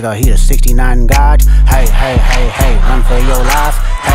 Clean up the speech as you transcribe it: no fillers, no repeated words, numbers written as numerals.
nigga, he a 69 God. Hey, hey, hey, hey, run for your life.